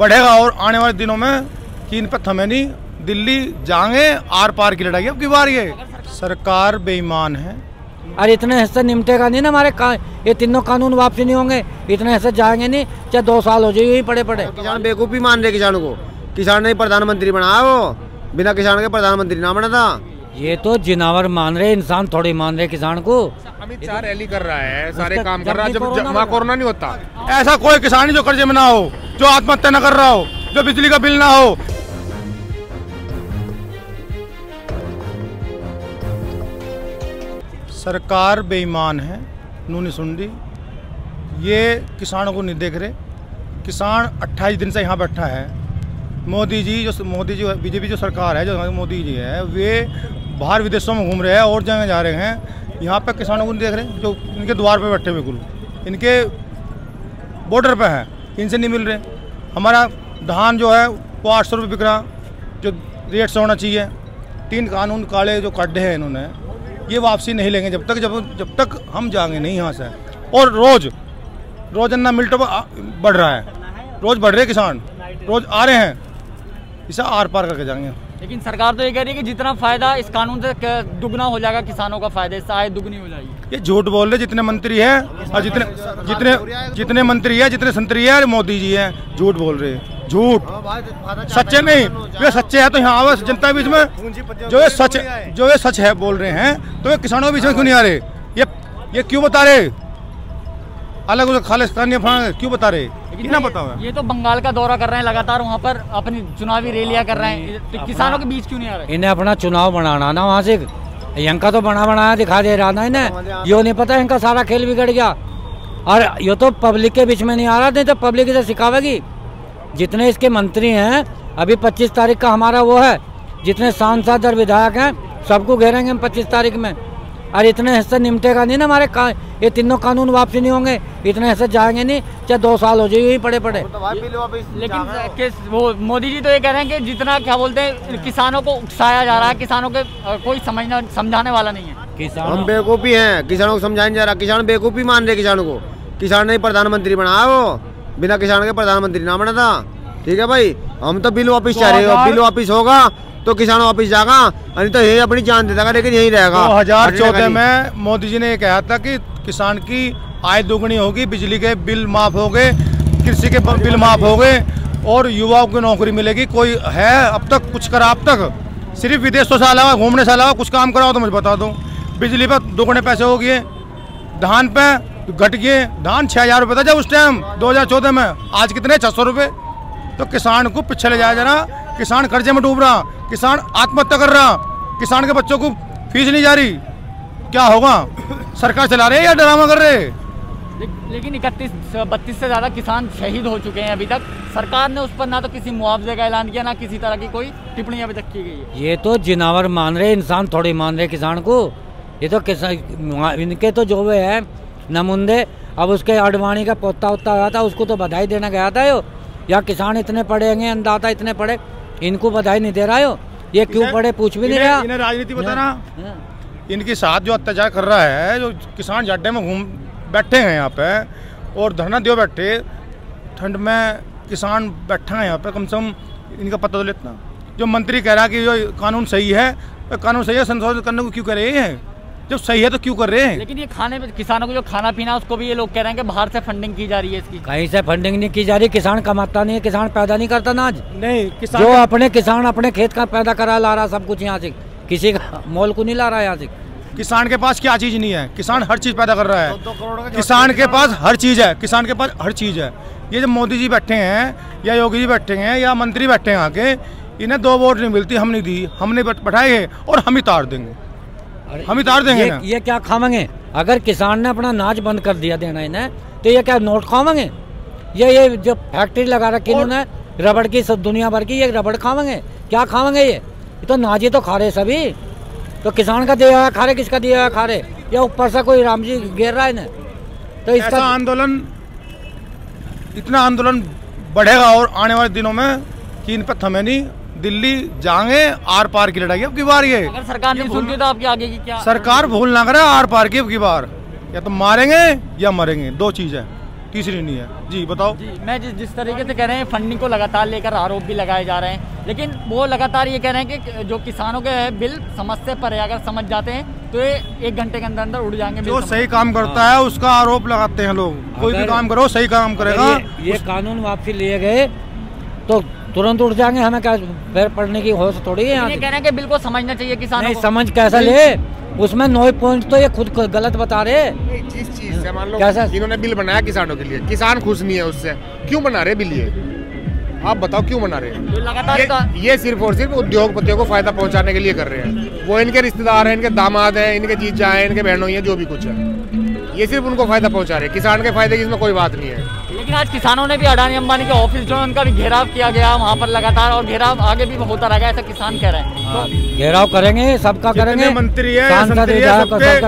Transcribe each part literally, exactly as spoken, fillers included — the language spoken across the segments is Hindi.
बढ़ेगा और आने वाले दिनों में कि इन पर थमे नहीं, दिल्ली जाएंगे आर पार की लड़ाई। अब की बार ये सरकार बेईमान है। अरे इतने हिस्से निपटेगा नहीं ना हमारे का, ये तीनों कानून वापसी नहीं होंगे, इतने हिस्से जाएंगे नहीं, चाहे दो साल हो जाए यही पड़े पड़े। किसान बेवकूफ़ी मान रहे किसानों को, किसान ने प्रधानमंत्री बनाया, वो बिना किसान के प्रधानमंत्री ना बना था। ये तो जिनावर मान रहे, इंसान थोड़ी मान रहे किसान को। अमित शाह रैली कर रहा है, सारे काम कर रहा है, जब कोरोना नहीं होता। ऐसा कोई किसान जो कर्जे में ना हो, जो आत्महत्या न कर रहा हो, जो बिजली का बिल ना हो। सरकार बेईमान है, नूनी सुंडी, ये किसानों को नहीं देख रहे। किसान अट्ठाईस दिन से यहाँ बैठा है। मोदी जी जो मोदी जी बीजेपी जो सरकार है, जो मोदी जी है, वे बाहर विदेशों में घूम रहे हैं और जगह जा रहे हैं, यहाँ पर किसानों को नहीं देख रहे। जो इनके द्वार पे बैठे हुए गुरु इनके बॉर्डर पे हैं, इनसे नहीं मिल रहे। हमारा धान जो है वो आठ सौ रुपये बिक रहा, जो रेट से होना चाहिए। तीन कानून काले जो काटे हैं इन्होंने, ये वापसी नहीं लेंगे जब तक जब जब तक हम जाएंगे नहीं यहाँ से। और रोज रोजाना मिलटों बढ़ रहा है, रोज बढ़ रहे किसान, रोज आ रहे हैं, इसे आर पार करके जाएंगे। लेकिन सरकार तो ये कह रही है कि जितना फायदा इस कानून से दुगना हो जाएगा, किसानों का फायदा इससे आय दुगनी हो जाएगी। ये झूठ बोल रहे जितने मंत्री है, और जितने जितने जितने मंत्री है, जितने संतरी है, मोदी जी है, झूठ बोल रहे हैं, झूठ। सच्चे नहीं, वे सच्चे है तो यहाँ आवास जनता के बीच में। जो ये सच जो ये सच है बोल रहे हैं तो ये किसानों के बीच में क्यों नहीं आ रहे? ये ये क्यों बता रहे अलग उसे खालिस्तानी क्यों बता रहे? कितना बताओ, ये तो बंगाल का दौरा कर रहे हैं लगातार, वहाँ पर अपनी चुनावी रैलियाँ कर रहे हैं, तो किसानों के बीच क्यों नहीं आ रहे? इन्हें अपना चुनाव बनाना ना, वहाँ से यंका तो बना बनाया दिखा दे रहा ना इन्हें, यो नहीं पता इनका सारा खेल बिगड़ गया। और ये तो पब्लिक के बीच में नहीं आ रहा, नहीं तो पब्लिक इसे सिखावेगी। जितने इसके मंत्री हैं, अभी पच्चीस तारीख का हमारा वो है, जितने सांसद और विधायक हैं सबको घेरेंगे हम पच्चीस तारीख में। और इतने हिस्से निपटेगा नहीं ना हमारे का, ये तीनों कानून वापसी नहीं होंगे, इतने हिस्से जाएंगे नहीं, चाहे दो साल हो जाए यही पड़े पड़े। लेकिन वो मोदी जी तो ये कह रहे हैं कि जितना क्या बोलते हैं किसानों को उकसाया जा रहा है, किसानों के कोई समझना समझाने वाला नहीं है। किसान हम बेवकूफ़ी हैं, किसानों को समझाया जा रहा है, किसान बेवकूफ़ी मान रहे किसानों को। किसान ने प्रधानमंत्री बनाया, वो बिना किसान के प्रधानमंत्री ना बना था। ठीक है भाई, हम तो बिल वापिस चाह रहे हो, बिल वापिस होगा तो किसान वापिस जाएगा, नहीं तो यही अपनी जान दे देगा, लेकिन यही रहेगा। दो हजार चौदह में मोदी जी ने ये कहा था कि किसान की आय दोगुनी होगी, बिजली के बिल माफ हो गए, कृषि के बिल माफ हो गए, और युवाओं को नौकरी मिलेगी। कोई है अब तक कुछ करा? अब तक सिर्फ विदेशों से अलावा, घूमने से अलावा कुछ काम कराओ तो मुझे बता दो। बिजली पर दोगुने पैसे हो गए, धान पे घट गए, धान छः हज़ार रुपये था जब उस टाइम दो हज़ार चौदह में, आज कितने छः सौ रुपये। तो किसान को पीछे ले जाया जा रहा, किसान कर्जे में डूब रहा, किसान आत्महत्या कर रहा, किसान के बच्चों को फीस नहीं जा रही। क्या होगा? सरकार चला रही है या ड्रामा कर रहे? ले, लेकिन इकतीस बत्तीस से ज़्यादा किसान शहीद हो चुके हैं अभी तक। सरकार ने उस पर ना तो किसी मुआवजे का ऐलान किया, ना किसी तरह की कोई टिप्पणी अभी तक की गई है। ये तो जिनावर मान रहे, इंसान थोड़ी मान रहे किसान को। ये तो किसान इनके तो जो वे हैं नमुंदे। अब उसके अडवाणी का पोता उत्ता हुआ था, उसको तो बधाई देना गया था यो, या किसान इतने पड़ेंगे अंदाता इतने पड़े, इनको बधाई नहीं दे रहा यो। ये क्यों पड़े पूछ भी नहीं रहा। इन्हें राजनीति बताना, इनके साथ जो अत्याचार कर रहा है, जो किसान जाड्डे में घूम बैठे हैं यहाँ पे और धरना दियो बैठे, ठंड में किसान बैठा है यहाँ पे, कम से कम इनका पता तो लेना। जो मंत्री कह रहा कि जो कानून सही है, कानून सही है, संशोधन करने को क्यों कह रहे हैं? जब सही है तो क्यों कर रहे हैं? लेकिन ये खाने पे किसानों को जो खाना पीना उसको भी ये लोग कह रहे हैं कि बाहर से फंडिंग की जा रही है इसकी। कहीं से फंडिंग नहीं की जा रही, किसान कमाता नहीं है, किसान पैदा नहीं करता नाज नहीं। किसान जो अपने किसान अपने खेत का पैदा करा ला रहा सब कुछ यहाँ से, किसी का मोल को नहीं ला रहा यहाँ से। किसान के पास क्या चीज नहीं है? किसान हर चीज पैदा कर रहा है, दो करोड़ किसान के पास हर चीज है, किसान के पास हर चीज है। ये जब मोदी जी बैठे हैं या योगी जी बैठे हैं या मंत्री बैठे हैं आके, इन्हें दो वोट नहीं मिलती, हमने दी, हमने बैठाए और हम ही तार देंगे, हम उतार देंगे। ये, ये क्या खावेंगे? अगर किसान ने अपना नाच बंद कर दिया देना इन्हें, तो ये क्या नोट खावेंगे? ये ये जो फैक्ट्री लगा रखी इन्होंने रबड़ की, सब दुनिया भर की, ये रबड़ खावेंगे? क्या खावेंगे? ये ये तो नाजी तो खा रहे सभी, तो किसान का दिया हुआ खा रहे, किसका दिया हुआ खा रहे, या ऊपर से कोई राम जी घेर रहा है ना। तो इसका आंदोलन, इतना आंदोलन बढ़ेगा और आने वाले दिनों में कि इन पर थमे नहीं, दिल्ली जाएंगे आर पार की लड़ाई। अब की बार ये अगर सरकार नहीं सुनती तो आपके आगे की क्या? सरकार भूल ना करे आर पार की। अब की बार या तो मारेंगे या मरेंगे, दो चीज है। तीसरी नहीं है। जी बताओ जी, मैं जिस जिस तरीके से कह रहे हैं फंडिंग को लगातार लेकर आरोप भी लगाए जा रहे हैं, लेकिन वो लगातार ये कह रहे हैं कि जो किसानों के बिल समस्या पर है, अगर समझ जाते हैं तो ये एक घंटे के अंदर अंदर उड़ जाएंगे। जो सही काम करता है उसका आरोप लगाते हैं लोग, कोई भी काम करो सही काम करेगा। ये कानून वापसी लिए गए तो तुरंत उठ जाएंगे, हमें क्या फिर पढ़ने की होश थोड़ी है। ये कह रहे हैं कि बिल को समझना चाहिए किसान, समझ कैसा ले उसमें नौ पॉइंट तो ये खुद गलत बता रहे। जिस चीज से मान लो इन्होंने बिल बनाया किसानों के लिए, किसान खुश नहीं है उससे, क्यों बना रहे बिल ये? आप बताओ क्यों बना रहे हैं? लगातार ये सिर्फ और सिर्फ उद्योगपतियों को फायदा पहुंचाने के लिए कर रहे हैं। वो इनके रिश्तेदार हैं, इनके दामाद हैं, इनके जीजा हैं, इनके बहनों हैं, जो भी कुछ है, ये सिर्फ उनको फायदा पहुँचा रहे हैं। किसान के फायदे की इसमें कोई बात नहीं है। लेकिन आज किसानों ने भी अडानी अंबानी के ऑफिस जो है उनका भी घेराव किया गया वहाँ पर लगातार, और घेराव आगे भी होता रहेगा ऐसा किसान कह रहे हैं। घेराव करेंगे, सबका करेंगे, मंत्री है सबका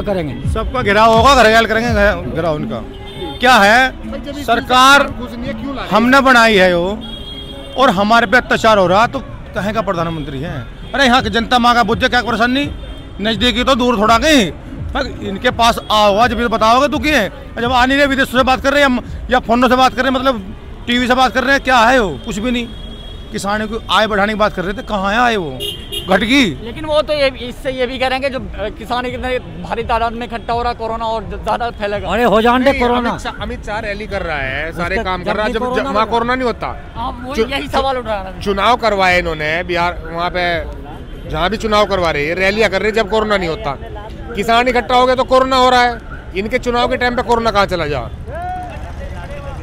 करेंगे, सबका घेराव होगा, घरेल करेंगे घेराव उनका। क्या है सरकार हमने बनाई है वो, और हमारे पे अत्याचार हो रहा तो कहें का प्रधानमंत्री है? अरे यहाँ की जनता माँ का बुझ क्या परेशानी, नजदीकी तो दूर थोड़ा कहीं, इनके पास आओगा जब बताओगे तो क्या है। जब आने रहे विदेशों से बात कर रहे हैं या फोनों से बात कर रहे हैं, मतलब टीवी से बात कर रहे हैं, क्या है वो? कुछ भी नहीं। किसानों की आय बढ़ाने की बात कर रहे थे, कहाँ है आय? वो घट गई। लेकिन वो तो ये इससे ये भी कह रहे हैं कि जो किसान इतने भारी तादाद में इकट्ठा हो रहा कोरोना और ज्यादा फैलेगा। अरे हो जाने कोरोना, अमित शाह रैली कर रहा है, सारे काम कर रहा है, जब जब वहाँ कोरोना नहीं होता। यही सवाल उठ रहा है। चुनाव करवाए इन्होंने बिहार, वहाँ पे जहाँ भी चुनाव करवा रहे है, रैलियाँ कर रही है, जब कोरोना नहीं होता। किसान इकट्ठा हो गया तो कोरोना हो रहा है, इनके चुनाव के टाइम पे कोरोना कहाँ चला जा?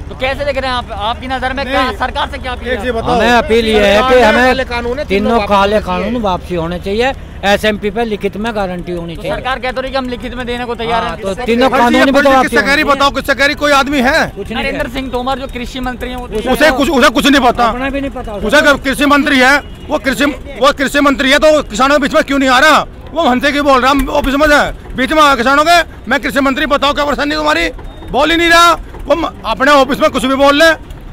तो कैसे देख रहे हैं आप, आपकी नजर में क्या सरकार से क्या अपील है? हमें अपील ये है कि हमें तीनों काले कानून वापसी होने चाहिए, एस एम पी पे लिखित में गारंटी होनी चाहिए। सरकार कहती रही कि हम लिखित में देने को तैयार हैं, तो तीनों कानून भी तो बताओ किससे कह रही? कोई आदमी है नरेंद्र सिंह तोमर जो कृषि मंत्री है, उसे कुछ उसे कुछ नहीं पता, भी नहीं पता। उसे कृषि मंत्री है वो, कृषि वो कृषि मंत्री है तो किसानों के बीच में क्यों नहीं आ रहा? वो हंसे की बोल रहा है ऑफिस में, बीच में किसानों के, मैं कृषि मंत्री, बताओ क्या परेशानी तुम्हारी? बोल ही नहीं रहा वो, अपने ऑफिस में कुछ भी बोल रहे।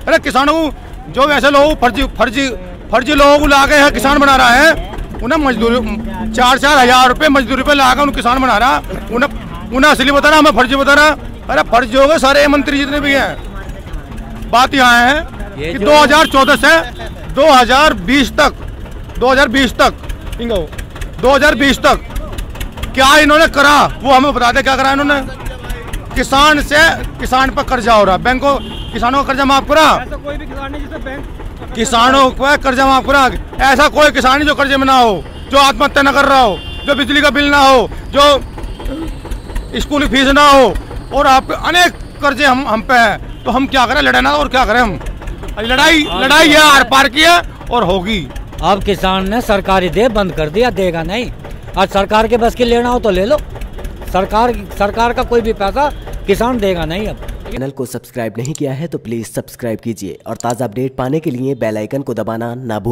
अरे किसानों को जो ऐसे लोग फर्जी फर्जी फर्जी लोगों को ला के यहाँ किसान बना रहा है, उन्हें मजदूरी चार चार हजार रुपये मजदूरी पे ला कर उन्हें किसान बना रहा, उन्हें उन्हें असली बता रहा, हमें फर्जी बता रहा। अरे फर्जी हो गए सारे मंत्री जितने भी हैं। बात यहाँ है कि दो हजार चौदह से दो हजार बीस तक दो हजार बीस तक दो हजार बीस तक क्या इन्होंने करा वो हमें बता दे, क्या करा इन्होंने? किसान से किसान पर कर्जा हो रहा, बैंकों किसानों का कर्जा माफ करा, ऐसा कोई भी किसान नहीं जिससे बैंक किसानों का कर्जा माफ करा। ऐसा कोई किसान नहीं जो कर्जे में ना हो, जो आत्महत्या ना कर रहा हो, जो बिजली का बिल ना हो, जो स्कूल फीस ना हो, और आप अनेक कर्जे हम हम पे हैं, तो हम क्या करें? लड़ना और क्या करें हम? लड़ाई लड़ाई है आर पार की है और होगी। अब किसान ने सरकारी दे बंद कर दिया, देगा नहीं। आज सरकार के बस की लेना हो तो ले लो, सरकार सरकार का कोई भी पैसा किसान देगा नहीं। अब चैनल को सब्सक्राइब नहीं किया है तो प्लीज सब्सक्राइब कीजिए और ताज़ा अपडेट पाने के लिए बेल आइकन को दबाना ना भूलें।